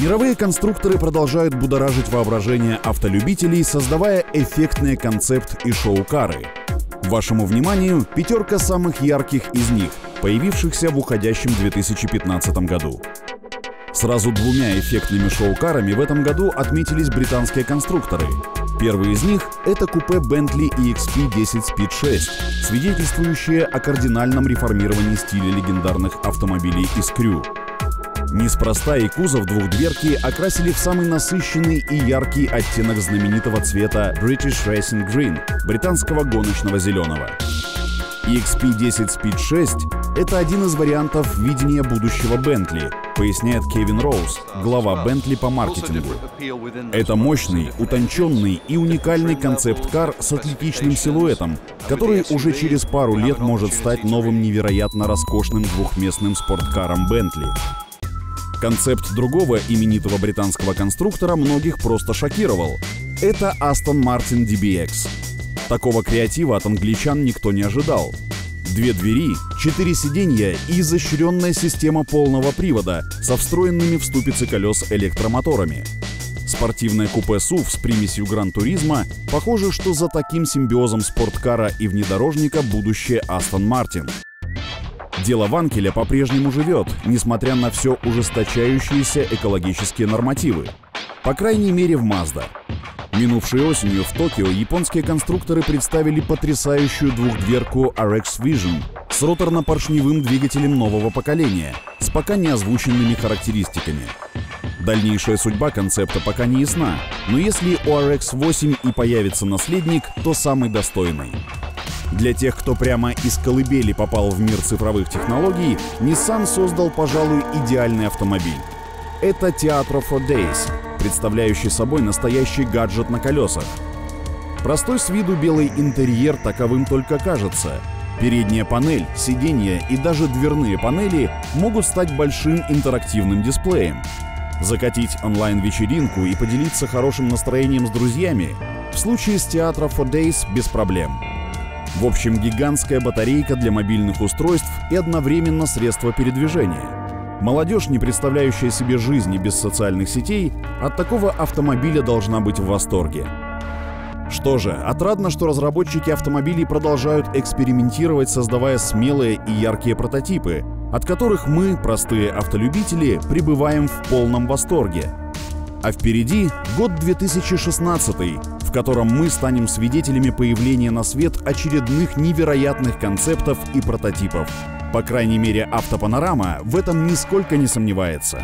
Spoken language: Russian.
Мировые конструкторы продолжают будоражить воображение автолюбителей, создавая эффектные концепт и шоу-кары. Вашему вниманию пятерка самых ярких из них, появившихся в уходящем 2015 году. Сразу двумя эффектными шоу-карами в этом году отметились британские конструкторы. Первый из них — это купе Bentley EXP 10 Speed 6, свидетельствующее о кардинальном реформировании стиля легендарных автомобилей из крю. Неспроста и кузов двухдверки окрасили в самый насыщенный и яркий оттенок знаменитого цвета British Racing Green, британского гоночного зеленого. EXP 10 Speed 6 — это один из вариантов видения будущего Bentley, поясняет Кевин Роуз, глава Bentley по маркетингу. Это мощный, утонченный и уникальный концепт-кар с атлетичным силуэтом, который уже через пару лет может стать новым невероятно роскошным двухместным спорткаром Bentley. Концепт другого именитого британского конструктора многих просто шокировал. Это Aston Martin DBX. Такого креатива от англичан никто не ожидал. Две двери, 4 сиденья и изощренная система полного привода со встроенными в ступицы колес электромоторами. Спортивное купе SUV с примесью гран-туризма, похоже, что за таким симбиозом спорткара и внедорожника будущее Aston Martin. Дело Ванкеля по-прежнему живет, несмотря на все ужесточающиеся экологические нормативы. По крайней мере, в Мазда. Минувшей осенью в Токио японские конструкторы представили потрясающую двухдверку RX-Vision с роторно-поршневым двигателем нового поколения, с пока не озвученными характеристиками. Дальнейшая судьба концепта пока не ясна, но если у RX-8 и появится наследник, то самый достойный. Для тех, кто прямо из колыбели попал в мир цифровых технологий, Nissan создал, пожалуй, идеальный автомобиль. Это Teatro for Days, представляющий собой настоящий гаджет на колесах. Простой с виду белый интерьер таковым только кажется. Передняя панель, сиденья и даже дверные панели могут стать большим интерактивным дисплеем. Закатить онлайн-вечеринку и поделиться хорошим настроением с друзьями в случае с Teatro for Days без проблем. В общем, гигантская батарейка для мобильных устройств и одновременно средство передвижения. Молодежь, не представляющая себе жизни без социальных сетей, от такого автомобиля должна быть в восторге. Что же, отрадно, что разработчики автомобилей продолжают экспериментировать, создавая смелые и яркие прототипы, от которых мы, простые автолюбители, пребываем в полном восторге. А впереди год 2016. В котором мы станем свидетелями появления на свет очередных невероятных концептов и прототипов. По крайней мере, AutoPanorama в этом нисколько не сомневается.